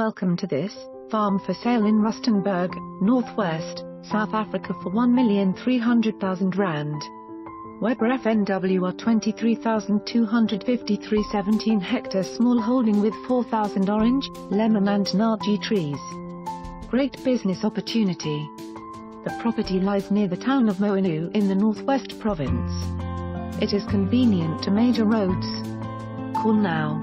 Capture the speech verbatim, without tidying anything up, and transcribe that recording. Welcome to this farm for sale in Rustenburg, North West, South Africa for one million three hundred thousand rand. Web Ref N W R twenty-three thousand two hundred fifty-three, seventeen hectare small holding with four thousand orange, lemon and Naartjie trees. Great business opportunity. The property lies near the town of Mooinooi in the Northwest province. It is convenient to major roads. Call now.